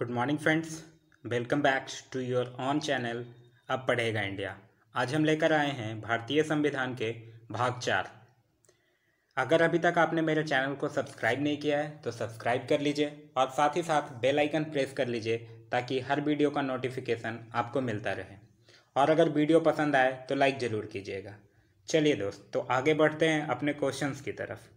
Good morning friends, welcome back to your own channel अब पढ़ेगा India. आज हम लेकर आए हैं भारतीय संविधान के भाग 4। अगर अभी तक आपने मेरे चैनल को सब्सक्राइब नहीं किया है तो सब्सक्राइब कर लीजिए और साथ ही साथ बेल आइकन प्रेस कर लीजिए ताकि हर वीडियो का नोटिफिकेशन आपको मिलता रहे। और अगर वीडियो पसंद आए तो लाइक ज़रूर कीजिएगा। चलिए दोस्त, तो आगे बढ़ते हैं अपने क्वेश्चंस की तरफ।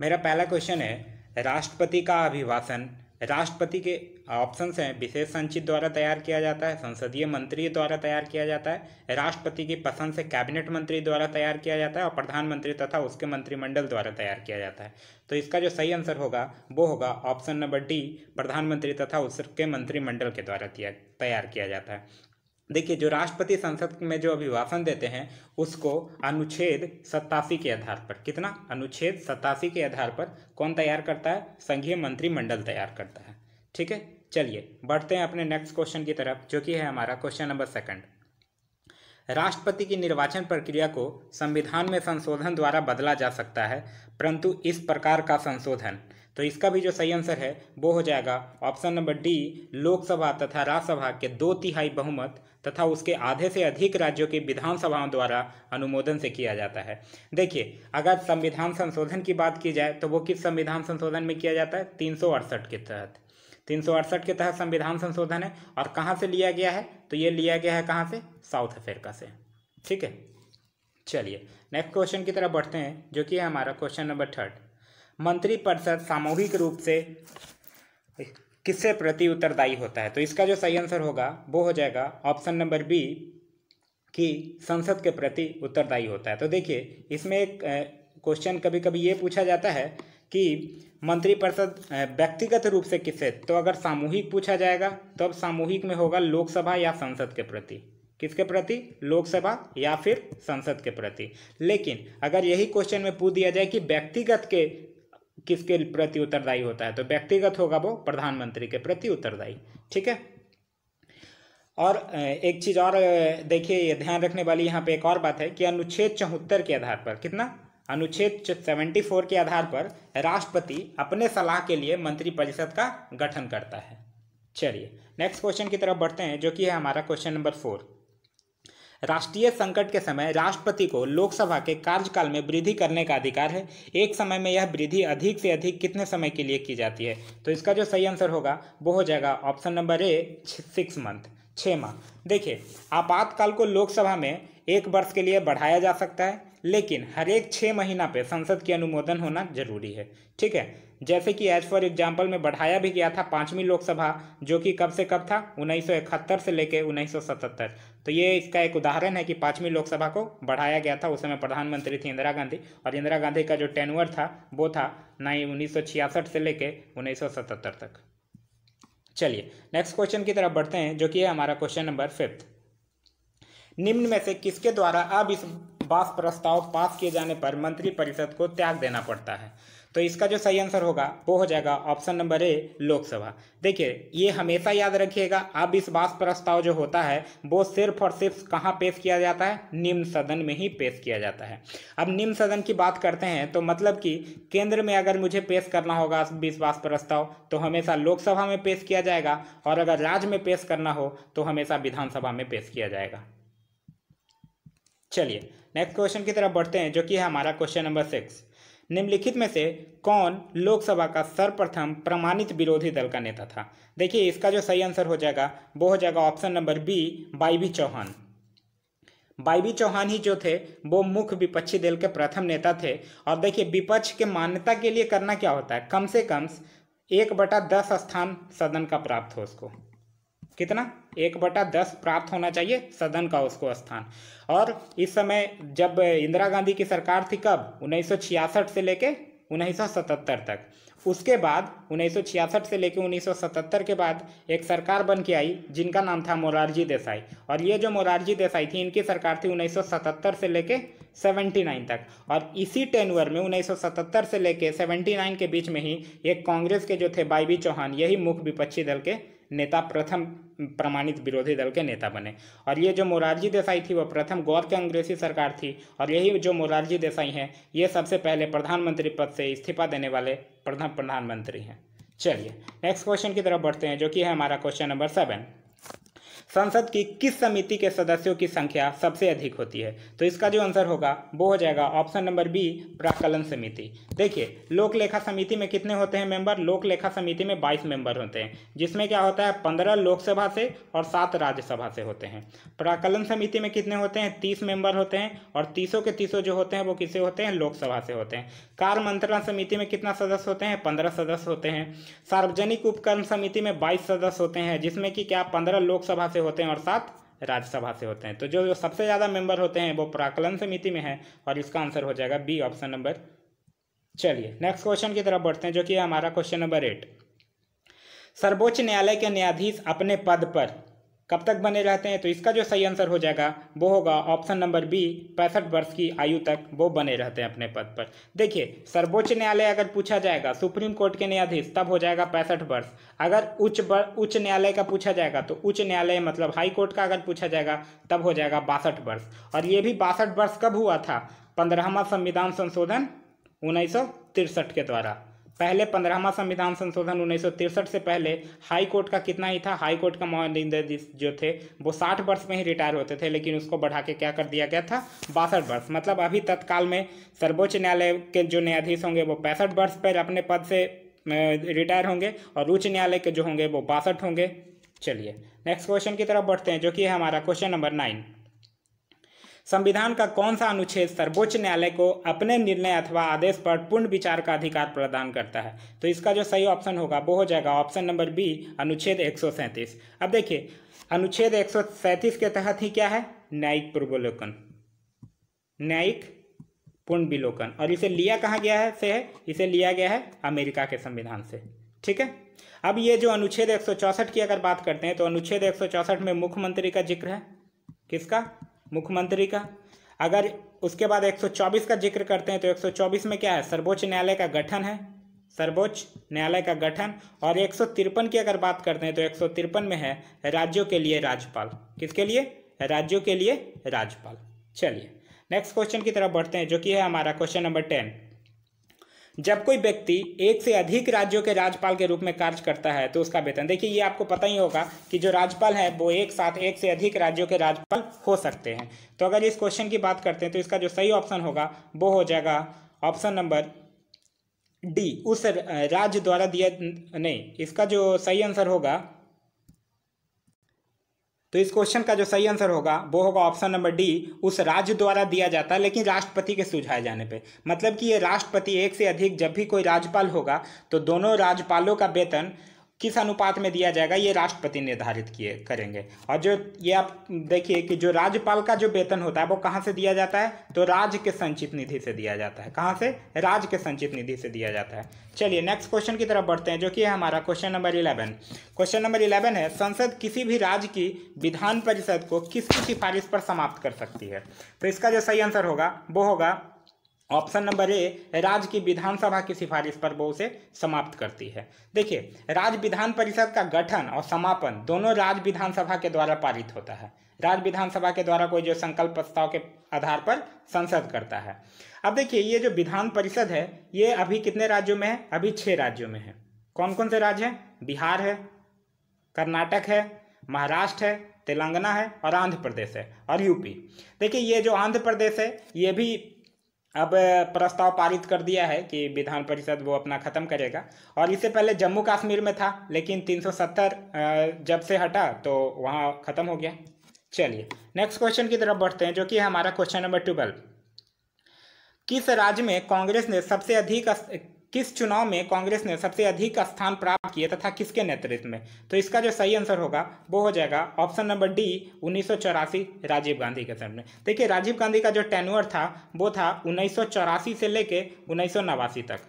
मेरा पहला क्वेश्चन है, राष्ट्रपति का अभिभाषण राष्ट्रपति के ऑप्शंस हैं, विशेष संचित द्वारा तैयार किया जाता है, संसदीय मंत्री द्वारा तैयार किया जाता है, राष्ट्रपति की पसंद से कैबिनेट मंत्री द्वारा तैयार किया जाता है और प्रधानमंत्री तथा उसके मंत्रिमंडल द्वारा तैयार किया जाता है। तो इसका जो सही आंसर होगा वो होगा ऑप्शन नंबर डी, प्रधानमंत्री तथा उसके मंत्रिमंडल के द्वारा तैयार किया जाता है। देखिए, जो राष्ट्रपति संसद में जो अभिभाषण देते हैं उसको अनुच्छेद 87 के आधार पर, कितना, अनुच्छेद 87 के आधार पर कौन तैयार करता है? संघीय मंत्रिमंडल तैयार करता है। ठीक है, चलिए बढ़ते हैं अपने नेक्स्ट क्वेश्चन की तरफ, जो कि है हमारा क्वेश्चन नंबर 2। राष्ट्रपति की निर्वाचन प्रक्रिया को संविधान में संशोधन द्वारा बदला जा सकता है, परंतु इस प्रकार का संशोधन, तो इसका भी जो सही आंसर है वो हो जाएगा ऑप्शन नंबर डी, लोकसभा तथा राज्यसभा के 2/3 बहुमत तथा उसके आधे से अधिक राज्यों के विधानसभाओं द्वारा अनुमोदन से किया जाता है। देखिए, अगर संविधान संशोधन की बात की जाए तो वो किस संविधान संशोधन में किया जाता है? 368 के तहत। 368 के तहत संविधान संशोधन है और कहाँ से लिया गया है? तो ये लिया गया है कहाँ से? साउथ अफ्रीका से। ठीक है, चलिए नेक्स्ट क्वेश्चन की तरफ बढ़ते हैं, जो कि है हमारा क्वेश्चन नंबर 3। मंत्रिपरिषद सामूहिक रूप से किसके प्रति उत्तरदायी होता है? तो इसका जो सही आंसर होगा वो हो जाएगा ऑप्शन नंबर बी, कि संसद के प्रति उत्तरदायी होता है। तो देखिए, इसमें एक क्वेश्चन कभी कभी ये पूछा जाता है कि मंत्रिपरिषद व्यक्तिगत रूप से किससे, तो अगर सामूहिक पूछा जाएगा तो अब सामूहिक में होगा लोकसभा या संसद के प्रति। किसके प्रति? लोकसभा या फिर संसद के प्रति। लेकिन अगर यही क्वेश्चन में पूछ दिया जाए कि व्यक्तिगत के किसके प्रति उत्तरदायी होता है, तो व्यक्तिगत होगा वो प्रधानमंत्री के प्रति उत्तरदायी। ठीक है, और एक चीज़ और देखिए, ये ध्यान रखने वाली यहाँ पे एक और बात है कि अनुच्छेद 74 के आधार पर, कितना, अनुच्छेद 74 के आधार पर राष्ट्रपति अपने सलाह के लिए मंत्रिपरिषद का गठन करता है। चलिए नेक्स्ट क्वेश्चन की तरफ बढ़ते हैं, जो कि है हमारा क्वेश्चन नंबर 4। राष्ट्रीय संकट के समय राष्ट्रपति को लोकसभा के कार्यकाल में वृद्धि करने का अधिकार है। एक समय में यह वृद्धि अधिक से अधिक कितने समय के लिए की जाती है? तो इसका जो सही आंसर होगा वो हो जाएगा ऑप्शन नंबर ए, 6 महीने, 6 माह। देखिए, आपातकाल को लोकसभा में 1 वर्ष के लिए बढ़ाया जा सकता है, लेकिन हर एक 6 महीना पे संसद की अनुमोदन होना जरूरी है। ठीक है, जैसे कि एज फॉर एग्जाम्पल में बढ़ाया भी गया था 5वीं लोकसभा, जो कि कब से कब था? 1971 से लेकर 1977। तो ये इसका एक उदाहरण है कि 5वीं लोकसभा को बढ़ाया गया था। उस समय प्रधानमंत्री थी इंदिरा गांधी, और इंदिरा गांधी का जो टेन्योर था वो था 1966 से लेकर 1977 तक। चलिए नेक्स्ट क्वेश्चन की तरफ बढ़ते हैं, जो कि है हमारा क्वेश्चन नंबर 5। निम्न में से किसके द्वारा अविश्वास प्रस्ताव पास किए जाने पर मंत्रिपरिषद को त्याग देना पड़ता है? तो इसका जो सही आंसर होगा वो हो जाएगा ऑप्शन नंबर ए, लोकसभा। देखिए, ये हमेशा याद रखिएगा, अविश्वास प्रस्ताव जो होता है वो सिर्फ और सिर्फ कहाँ पेश किया जाता है? निम्न सदन में ही पेश किया जाता है। अब निम्न सदन की बात करते हैं तो मतलब कि केंद्र में अगर मुझे पेश करना होगा अविश्वास प्रस्ताव तो हमेशा लोकसभा में पेश किया जाएगा, और अगर राज्य में पेश करना हो तो हमेशा विधानसभा में पेश किया जाएगा। चलिए नेक्स्ट क्वेश्चन की तरफ बढ़ते हैं, जो कि है हमारा क्वेश्चन नंबर 6। निम्नलिखित में से कौन लोकसभा का सर्वप्रथम प्रमाणित विरोधी दल का नेता था? देखिए, इसका जो सही आंसर हो जाएगा वो हो जाएगा option number B, Y V. Chavan. Y V. Chavan ही जो थे वो मुख्य विपक्षी दल के प्रथम नेता थे। और देखिए, विपक्ष के मान्यता के लिए करना क्या होता है? कम से कम 1/10 स्थान सदन का प्राप्त हो उसको, कितना, 1/10 प्राप्त होना चाहिए सदन का उसको स्थान। और इस समय जब इंदिरा गांधी की सरकार थी, कब, 1966 से लेके 1977 तक। उसके बाद 1966 से लेके 1977 के बाद एक सरकार बन के आई जिनका नाम था मोरारजी देसाई। और ये जो मोरारजी देसाई थी, इनकी सरकार थी 1977 से लेके 79 तक। और इसी टेन्योर में 1977 से लेके 79 के बीच में ही एक कांग्रेस के जो थे वाई.वी. चौहान, यही मुख्य विपक्षी दल के नेता, प्रथम प्रमाणित विरोधी दल के नेता बने। और ये जो मोरारजी देसाई थी वो प्रथम गौर कांग्रेसी सरकार थी, और यही जो मोरारजी देसाई हैं ये सबसे पहले प्रधानमंत्री पद से इस्तीफा देने वाले प्रथम प्रधानमंत्री हैं। चलिए नेक्स्ट क्वेश्चन की तरफ बढ़ते हैं, जो कि है हमारा क्वेश्चन नंबर 7। संसद की किस समिति के सदस्यों की संख्या सबसे अधिक होती है? तो इसका जो आंसर होगा वो हो जाएगा ऑप्शन नंबर बी, प्राक्कलन समिति। देखिए लोक लेखा समिति में कितने होते हैं मेंबर? लोक लेखा समिति में 22 मेंबर होते हैं, जिसमें क्या होता है 15 लोकसभा से और 7 राज्यसभा से होते हैं। प्राक्कलन समिति में कितने होते हैं? 30 मेंबर होते हैं, और 300 के 300 जो होते हैं वो किसे होते हैं? लोकसभा से होते हैं। कार्य मंत्रणा समिति में कितना सदस्य होते हैं? 15 सदस्य होते हैं। सार्वजनिक उपक्रम समिति में 22 सदस्य होते हैं, जिसमें कि क्या 15 लोकसभा से होते हैं और 7 राज्यसभा से होते हैं। तो जो सबसे ज्यादा मेंबर होते हैं वो प्राक्कलन समिति में है, और इसका आंसर हो जाएगा बी ऑप्शन नंबर। चलिए नेक्स्ट क्वेश्चन की तरफ बढ़ते हैं, जो कि हमारा क्वेश्चन नंबर 8। सर्वोच्च न्यायालय के न्यायाधीश अपने पद पर कब तक बने रहते हैं? तो इसका जो सही आंसर हो जाएगा वो होगा ऑप्शन नंबर बी, 65 वर्ष की आयु तक वो बने रहते हैं अपने पद पर। देखिए सर्वोच्च न्यायालय अगर पूछा जाएगा सुप्रीम कोर्ट के न्यायाधीश तब हो जाएगा 65 वर्ष। अगर उच्च न्यायालय का पूछा जाएगा तो उच्च न्यायालय मतलब हाई कोर्ट का अगर पूछा जाएगा तब हो जाएगा 62 वर्ष। और ये भी 62 वर्ष कब हुआ था? 15वां संविधान संशोधन 1963 के द्वारा। पहले 15वां संविधान संशोधन 1963 से पहले हाई कोर्ट का कितना ही था? हाई कोर्ट का न्यायाधीश जो थे वो 60 वर्ष में ही रिटायर होते थे, लेकिन उसको बढ़ा के क्या कर दिया गया था? 62 वर्ष। मतलब अभी तत्काल में सर्वोच्च न्यायालय के जो न्यायाधीश होंगे वो 65 वर्ष पर अपने पद से रिटायर होंगे, और उच्च न्यायालय के जो होंगे वो 62 होंगे। चलिए नेक्स्ट क्वेश्चन की तरफ बढ़ते हैं, जो कि है हमारा क्वेश्चन नंबर 9। संविधान का कौन सा अनुच्छेद सर्वोच्च न्यायालय को अपने निर्णय अथवा आदेश पर पूर्ण विचार का अधिकार प्रदान करता है? तो इसका जो सही ऑप्शन होगा वो हो जाएगा ऑप्शन नंबर बी, अनुच्छेद 137। अब देखिए अनुच्छेद 137 के तहत ही क्या है? न्यायिक पूर्वावलोकन, न्यायिक पूर्ण विलोकन। और इसे लिया कहाँ गया है से है? इसे लिया गया है अमेरिका के संविधान से, ठीक है। अब ये जो अनुच्छेद 164 की अगर बात करते हैं तो अनुच्छेद 164 में मुख्यमंत्री का जिक्र है। किसका? मुख्यमंत्री का। अगर उसके बाद 124 का जिक्र करते हैं तो 124 में क्या है? सर्वोच्च न्यायालय का गठन है, सर्वोच्च न्यायालय का गठन। और 153 की अगर बात करते हैं तो 153 में है राज्यों के लिए राज्यपाल। किसके लिए? राज्यों के लिए राज्यपाल। चलिए नेक्स्ट क्वेश्चन की तरफ बढ़ते हैं, जो कि है हमारा क्वेश्चन नंबर 10। जब कोई व्यक्ति एक से अधिक राज्यों के राज्यपाल के रूप में कार्य करता है तो उसका वेतन। देखिए ये आपको पता ही होगा कि जो राज्यपाल है वो एक साथ एक से अधिक राज्यों के राज्यपाल हो सकते हैं। तो अगर इस क्वेश्चन की बात करते हैं तो इसका जो सही ऑप्शन होगा वो हो जाएगा ऑप्शन नंबर डी, उस राज्य द्वारा दिया नहीं। इसका जो सही आंसर होगा तो इस क्वेश्चन का जो सही आंसर होगा वो होगा ऑप्शन नंबर डी, उस राज्य द्वारा दिया जाता है लेकिन राष्ट्रपति के सुझाए जाने पे। मतलब कि ये राष्ट्रपति एक से अधिक जब भी कोई राज्यपाल होगा तो दोनों राज्यपालों का वेतन किस अनुपात में दिया जाएगा ये राष्ट्रपति निर्धारित किए करेंगे। और जो ये आप देखिए कि जो राज्यपाल का जो वेतन होता है वो कहाँ से दिया जाता है? तो राज्य के संचित निधि से दिया जाता है। कहाँ से? राज्य के संचित निधि से दिया जाता है। चलिए नेक्स्ट क्वेश्चन की तरफ बढ़ते हैं, जो कि है हमारा क्वेश्चन नंबर 11। क्वेश्चन नंबर 11 है, संसद किसी भी राज्य की विधान परिषद को किसकी सिफारिश पर समाप्त कर सकती है? तो इसका जो सही आंसर होगा वो होगा ऑप्शन नंबर ए, राज्य की विधानसभा की सिफारिश पर वो उसे समाप्त करती है। देखिए राज्य विधान परिषद का गठन और समापन दोनों राज्य विधानसभा के द्वारा पारित होता है। राज्य विधानसभा के द्वारा कोई जो संकल्प प्रस्ताव के आधार पर संसद करता है। अब देखिए ये जो विधान परिषद है ये अभी कितने राज्यों में है? अभी 6 राज्यों में है। कौन कौन से राज्य हैं? बिहार है, कर्नाटक है, महाराष्ट्र है, तेलंगाना है और आंध्र प्रदेश है और यूपी। देखिए ये जो आंध्र प्रदेश है ये भी अब प्रस्ताव पारित कर दिया है कि विधान परिषद वो अपना ख़त्म करेगा। और इससे पहले जम्मू कश्मीर में था लेकिन 370 जब से हटा तो वहाँ ख़त्म हो गया। चलिए नेक्स्ट क्वेश्चन की तरफ बढ़ते हैं, जो कि हमारा क्वेश्चन नंबर 12। किस राज्य में कांग्रेस ने सबसे अधिक किस चुनाव में कांग्रेस ने सबसे अधिक स्थान प्राप्त किए तथा किसके नेतृत्व में? तो इसका जो सही आंसर होगा वो हो जाएगा option number D, 1984 Rajiv Gandhi के समय। देखिए राजीव गांधी का जो टेन्योर था वो था 1984 से लेके 1989 तक,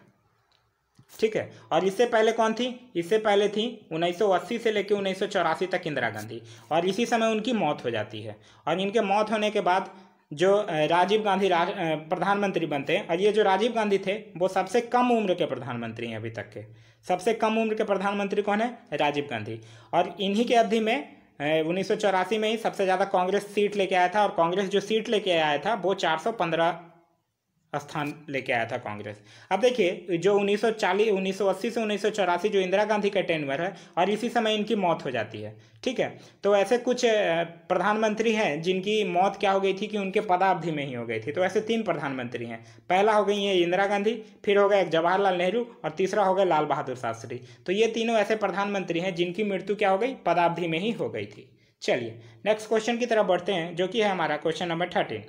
ठीक है। और इससे पहले कौन थी? इससे पहले थी 1980 से लेकर 1984 तक इंदिरा गांधी, और इसी समय उनकी मौत हो जाती है। और इनके मौत होने के बाद जो राजीव गांधी प्रधानमंत्री बनते हैं। और ये जो राजीव गांधी थे वो सबसे कम उम्र के प्रधानमंत्री हैं। अभी तक के सबसे कम उम्र के प्रधानमंत्री कौन है? राजीव गांधी। और इन्हीं के अवधि में 1984 में ही सबसे ज़्यादा कांग्रेस सीट लेके आया था, और कांग्रेस जो सीट लेके आया था वो 415 स्थान लेके आया था कांग्रेस। अब देखिए जो 1980 से 1984 जो इंदिरा गांधी का टेन्योर है और इसी समय इनकी मौत हो जाती है, ठीक है। तो ऐसे कुछ प्रधानमंत्री हैं जिनकी मौत क्या हो गई थी कि उनके पदावधि में ही हो गई थी। तो ऐसे 3 प्रधानमंत्री हैं, पहला हो गई है इंदिरा गांधी, फिर हो गया जवाहरलाल नेहरू और तीसरा हो गया लाल बहादुर शास्त्री। तो ये तीनों ऐसे प्रधानमंत्री हैं जिनकी मृत्यु क्या हो गई, पदावधि में ही हो गई थी। चलिए नेक्स्ट क्वेश्चन की तरफ बढ़ते हैं जो कि है हमारा क्वेश्चन नंबर 13।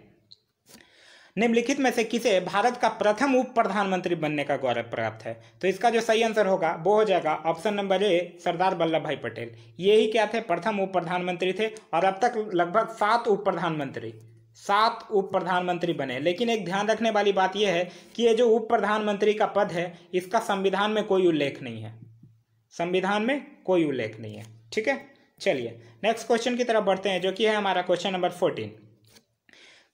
निम्नलिखित में से किसे भारत का प्रथम उप प्रधानमंत्री बनने का गौरव प्राप्त है? तो इसका जो सही आंसर होगा वो हो जाएगा option number A Sardar Vallabh Bhai Patel. ये ही क्या थे, प्रथम उप प्रधानमंत्री थे और अब तक लगभग 7 उप प्रधानमंत्री बने। लेकिन एक ध्यान रखने वाली बात यह है कि ये जो उप प्रधानमंत्री का पद है इसका संविधान में कोई उल्लेख नहीं है, संविधान में कोई उल्लेख नहीं है, ठीक है। चलिए नेक्स्ट क्वेश्चन की तरफ बढ़ते हैं जो कि है हमारा क्वेश्चन नंबर 14।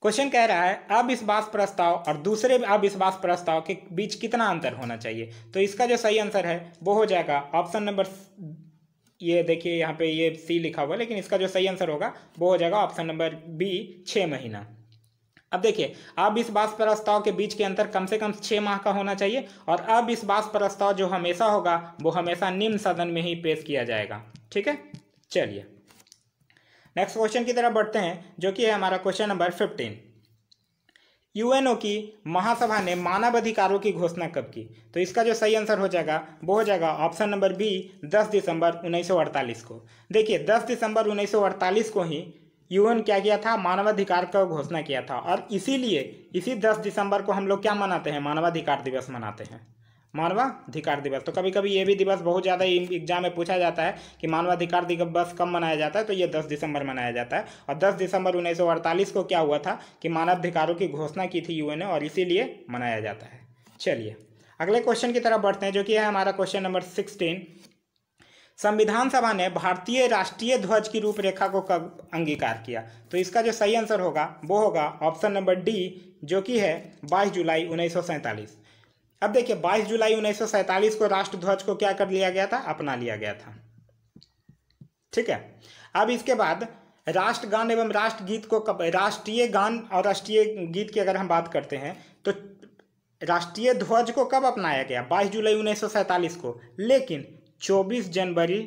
क्वेश्चन कह रहा है अविश्वास प्रस्ताव और दूसरे अविश्वास प्रस्ताव के बीच कितना अंतर होना चाहिए? तो इसका जो सही आंसर है वो हो जाएगा ऑप्शन नंबर, ये देखिए यहाँ पे ये सी लिखा हुआ है लेकिन इसका जो सही आंसर होगा वो हो जाएगा ऑप्शन नंबर बी 6 महीना। अब देखिए अविश्वास प्रस्ताव के बीच के अंतर कम से कम 6 माह का होना चाहिए और अविश्वास प्रस्ताव जो हमेशा होगा वो हमेशा निम्न सदन में ही पेश किया जाएगा, ठीक है। चलिए नेक्स्ट क्वेश्चन की तरफ बढ़ते हैं जो कि है हमारा क्वेश्चन नंबर 15। यूएनओ की महासभा ने मानवाधिकारों की घोषणा कब की? तो इसका जो सही आंसर हो जाएगा वो हो जाएगा ऑप्शन नंबर बी 10 दिसंबर 1948 को। देखिए 10 दिसंबर 1948 को ही यूएन क्या किया था, मानवाधिकार का घोषणा किया था और इसीलिए इसी 10 दिसंबर को हम लोग क्या मनाते हैं, मानवाधिकार दिवस मनाते हैं, मानवाधिकार दिवस। तो कभी कभी ये भी दिवस बहुत ज़्यादा एग्जाम में पूछा जाता है कि मानवाधिकार दिवस कब मनाया जाता है, तो ये 10 दिसंबर मनाया जाता है। और 10 दिसंबर 1948 को क्या हुआ था कि मानवाधिकारों की घोषणा की थी यूएन ने और इसीलिए मनाया जाता है। चलिए अगले क्वेश्चन की तरफ बढ़ते हैं जो कि है हमारा क्वेश्चन नंबर 16। संविधान सभा ने भारतीय राष्ट्रीय ध्वज की रूपरेखा को कब अंगीकार किया? तो इसका जो सही आंसर होगा वो होगा ऑप्शन नंबर डी जो कि है 22 जुलाई 1947। अब देखिए 22 जुलाई 1947 को राष्ट्र ध्वज को क्या कर लिया गया था, अपना लिया गया था, ठीक है। अब इसके बाद राष्ट्रगान एवं राष्ट्रगीत को कब, राष्ट्रीय गान और राष्ट्रीय गीत की अगर हम बात करते हैं तो राष्ट्रीय ध्वज को कब अपनाया गया, 22 जुलाई 1947 को। लेकिन 24 जनवरी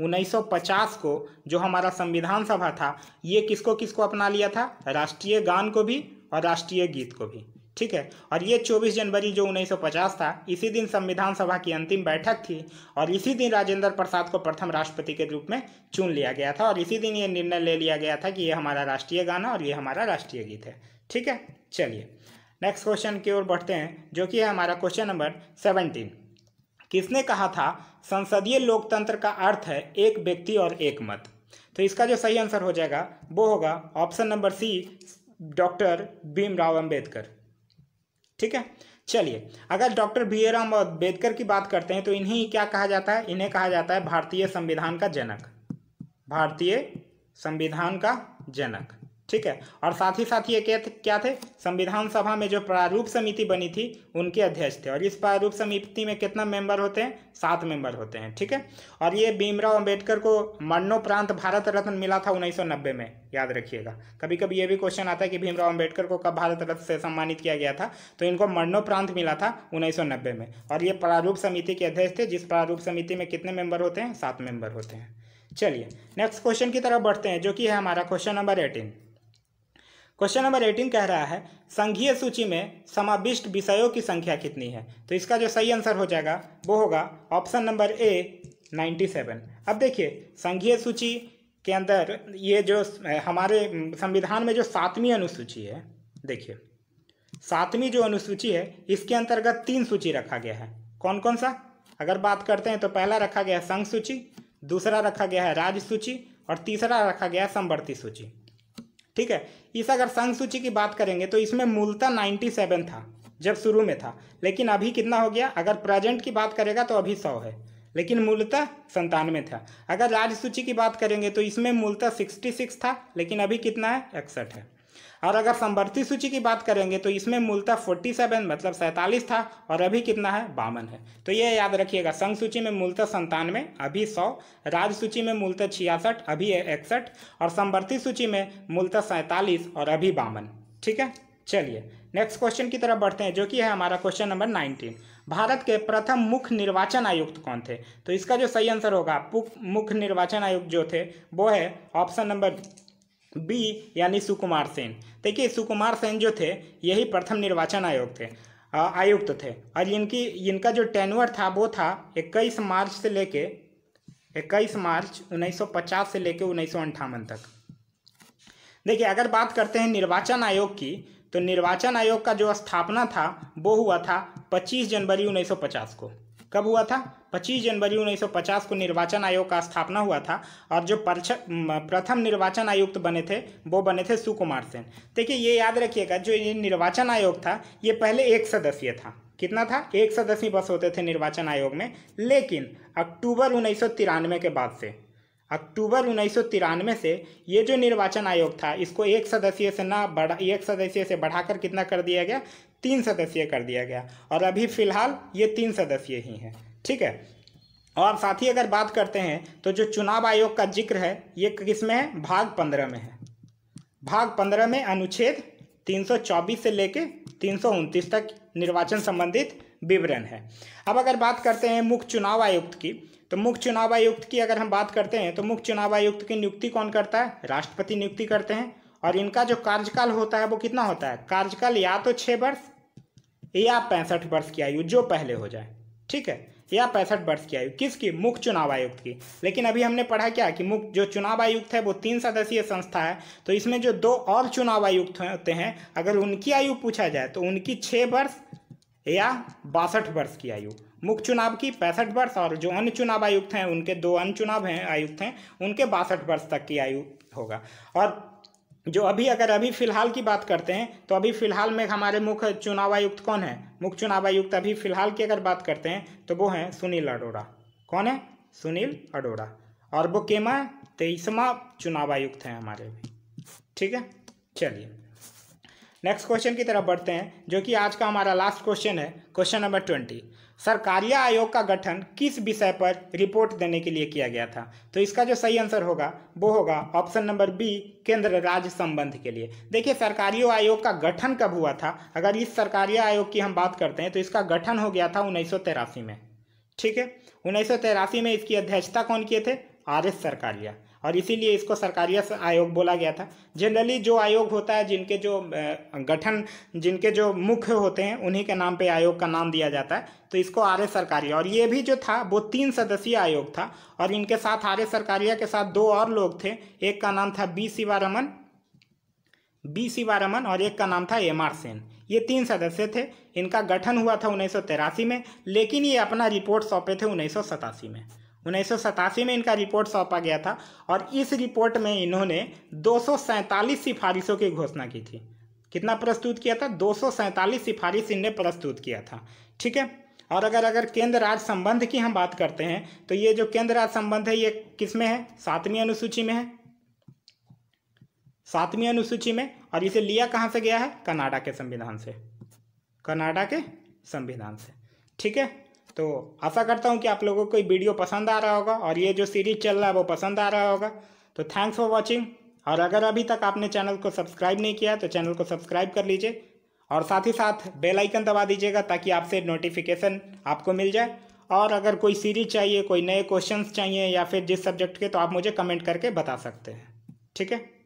1950 को जो हमारा संविधान सभा था ये किसको किसको अपना लिया था, राष्ट्रीय गान को भी और राष्ट्रीय गीत को भी, ठीक है। और ये 24 जनवरी जो 1950 था इसी दिन संविधान सभा की अंतिम बैठक थी और इसी दिन राजेंद्र प्रसाद को प्रथम राष्ट्रपति के रूप में चुन लिया गया था और इसी दिन ये निर्णय ले लिया गया था कि ये हमारा राष्ट्रीय गाना और ये हमारा राष्ट्रीय गीत है, ठीक है। चलिए नेक्स्ट क्वेश्चन की ओर बढ़ते हैं जो कि है हमारा क्वेश्चन नंबर 17। किसने कहा था संसदीय लोकतंत्र का अर्थ है एक व्यक्ति और एक मत? तो इसका जो सही आंसर हो जाएगा वो होगा option number C doctor Bhimrao Ambedkar, ठीक है। चलिए अगर डॉक्टर भीमराव अम्बेडकर की बात करते हैं तो इन्हें क्या कहा जाता है, इन्हें कहा जाता है भारतीय संविधान का जनक, भारतीय संविधान का जनक, ठीक है। और साथ ही साथ ये क्या थे, संविधान सभा में जो प्रारूप समिति बनी थी उनके अध्यक्ष थे और इस प्रारूप समिति में कितना मेंबर होते हैं, 7 मेंबर होते हैं, ठीक है। और ये भीमराव अंबेडकर को मरणोपरांत भारत रत्न मिला था 1990 में, याद रखिएगा। कभी कभी ये भी क्वेश्चन आता है कि भीमराव अंबेडकर को कब भारत रत्न से सम्मानित किया गया था, तो इनको मरणोपरांत मिला था 1990 में और ये प्रारूप समिति के अध्यक्ष थे जिस प्रारूप समिति में कितने मेंबर होते हैं, 7 मेंबर होते हैं। चलिए नेक्स्ट क्वेश्चन की तरफ बढ़ते हैं जो कि है हमारा क्वेश्चन नंबर 18। क्वेश्चन नंबर 18 कह रहा है संघीय सूची में समाविष्ट विषयों की संख्या कितनी है? तो इसका जो सही आंसर हो जाएगा वो होगा ऑप्शन नंबर ए 97। अब देखिए संघीय सूची के अंदर ये जो हमारे संविधान में जो 7वीं अनुसूची है, देखिए 7वीं जो अनुसूची है इसके अंतर्गत 3 सूची रखा गया है। कौन कौन सा अगर बात करते हैं तो पहला रखा गया है संघ सूची, दूसरा रखा गया है राज्य सूची और तीसरा रखा गया है समवर्ती सूची, ठीक है। इस अगर संघ सूची की बात करेंगे तो इसमें मूलतः 97 था जब शुरू में था, लेकिन अभी कितना हो गया, अगर प्रेजेंट की बात करेगा तो अभी 100 है लेकिन मूलतः 97 था। अगर राज्य सूची की बात करेंगे तो इसमें मूलतः 66 था लेकिन अभी कितना है, 61 है। और अगर समवर्ती सूची की बात करेंगे तो इसमें मूलतः 47 मतलब 47 था और अभी कितना है, 52 है। तो ये याद रखिएगा संघ सूची में मूलतः 97 अभी 100, राज्य सूची में मूलतः 66 अभी 61 और समवर्ती सूची में मूलतः 47 और अभी 52, ठीक है। चलिए नेक्स्ट क्वेश्चन की तरफ बढ़ते हैं, जो कि है हमारा क्वेश्चन नंबर 19। भारत के प्रथम मुख्य निर्वाचन आयुक्त कौन थे? तो इसका जो सही आंसर होगा, मुख्य निर्वाचन आयुक्त जो थे वो है ऑप्शन नंबर बी यानी सुकुमार सेन। देखिए सुकुमार सेन जो थे यही प्रथम निर्वाचन आयुक्त थे और इनका जो टेन्योर था वो था 21 मार्च 1950 से लेकर 1958 तक। देखिए अगर बात करते हैं निर्वाचन आयोग की, तो निर्वाचन आयोग का जो स्थापना था वो हुआ था 25 जनवरी 1950 को। कब हुआ था? 25 जनवरी 1950 को निर्वाचन आयोग का स्थापना हुआ था और जो प्रथम निर्वाचन आयुक्त बने थे वो बने थे सुकुमार सेन। देखिए ये याद रखिएगा, जो ये निर्वाचन आयोग था ये पहले एक सदस्यीय था। कितना था? एक सदस्य बस होते थे निर्वाचन आयोग में, लेकिन अक्टूबर 1993 के बाद से ये जो निर्वाचन आयोग था इसको एक सदस्यीय से बढ़ाकर कितना कर दिया गया? 3 सदस्यीय कर दिया गया और अभी फिलहाल ये 3 सदस्यीय ही हैं। ठीक है, और साथ ही अगर बात करते हैं तो जो चुनाव आयोग का जिक्र है ये किस में है? भाग 15 में है। भाग 15 में अनुच्छेद 324 से लेके 329 तक निर्वाचन संबंधित विवरण है। अब अगर बात करते हैं मुख्य चुनाव आयुक्त की, तो मुख्य चुनाव आयुक्त की अगर हम बात करते हैं तो मुख्य चुनाव आयुक्त की नियुक्ति कौन करता है? राष्ट्रपति नियुक्ति करते हैं और इनका जो कार्यकाल होता है वो कितना होता है? कार्यकाल या तो 6 वर्ष या 65 वर्ष की आयु, जो पहले हो जाए। ठीक है, या 65 वर्ष की आयु। किसकी? मुख्य चुनाव आयुक्त की। लेकिन अभी हमने पढ़ा क्या कि मुख्य जो चुनाव आयुक्त है वो 3 सदस्यीय संस्था है, तो इसमें जो 2 और चुनाव आयुक्त होते हैं अगर उनकी आयु पूछा जाए तो उनकी 6 वर्ष या 62 वर्ष की आयु, मुख्य चुनाव की 65 वर्ष और जो अन्य चुनाव आयुक्त हैं उनके 2 अन्य चुनाव हैं आयुक्त हैं उनके 62 वर्ष तक की आयु होगा। और जो अभी फिलहाल की बात करते हैं तो अभी फिलहाल में हमारे मुख्य चुनाव आयुक्त कौन है? मुख्य चुनाव आयुक्त अभी फिलहाल की अगर बात करते हैं तो वो हैं सुनील अरोड़ा। कौन है? सुनील अरोड़ा। और वो केमा 23वां चुनाव आयुक्त हैं हमारे भी। ठीक है, चलिए नेक्स्ट क्वेश्चन की तरफ बढ़ते हैं, जो कि आज का हमारा लास्ट क्वेश्चन है, क्वेश्चन नंबर 20। सरकार्य आयोग का गठन किस विषय पर रिपोर्ट देने के लिए किया गया था? तो इसका जो सही आंसर होगा वो होगा ऑप्शन नंबर बी, केंद्र राज्य संबंध के लिए। देखिए सरकार्य आयोग का गठन कब हुआ था? अगर इस सरकार्य आयोग की हम बात करते हैं तो इसका गठन हो गया था 1983 में। ठीक है, 1983 में इसकी अध्यक्षता कौन किए थे? आर एस सरकारिया, और इसीलिए इसको सरकारिया आयोग बोला गया था। जनरली जो आयोग होता है, जिनके जो गठन, जिनके जो मुख्य होते हैं उन्हीं के नाम पे आयोग का नाम दिया जाता है, तो इसको आर एस सरकारिया। और ये भी जो था वो 3 सदस्यीय आयोग था और इनके साथ आर एस सरकारिया के साथ 2 और लोग थे। एक का नाम था बी शिवारमन और एक का नाम था एम आर सेन। ये 3 सदस्य थे। इनका गठन हुआ था 1983 में, लेकिन ये अपना रिपोर्ट सौंपे थे 1987 में। 1987 में इनका रिपोर्ट सौंपा गया था और इस रिपोर्ट में इन्होंने 247 सिफारिशों की घोषणा की थी। कितना प्रस्तुत किया था? 247 सिफारिश इनने प्रस्तुत किया था। ठीक है, और अगर केंद्र राज्य संबंध की हम बात करते हैं तो ये जो केंद्र राज्य संबंध है ये किस में है? 7वीं अनुसूची में है, 7वीं अनुसूची में। और इसे लिया कहाँ से गया है? कनाडा के संविधान से, कनाडा के संविधान से। ठीक है, तो आशा करता हूँ कि आप लोगों को ये वीडियो पसंद आ रहा होगा और ये जो सीरीज चल रहा है वो पसंद आ रहा होगा। तो थैंक्स फॉर वॉचिंग। और अगर अभी तक आपने चैनल को सब्सक्राइब नहीं किया है तो चैनल को सब्सक्राइब कर लीजिए और साथ ही साथ बेल आइकन दबा दीजिएगा ताकि आपसे नोटिफिकेशन आपको मिल जाए। और अगर कोई सीरीज चाहिए, कोई नए क्वेश्चंस चाहिए या फिर जिस सब्जेक्ट के, तो आप मुझे कमेंट करके बता सकते हैं। ठीक है।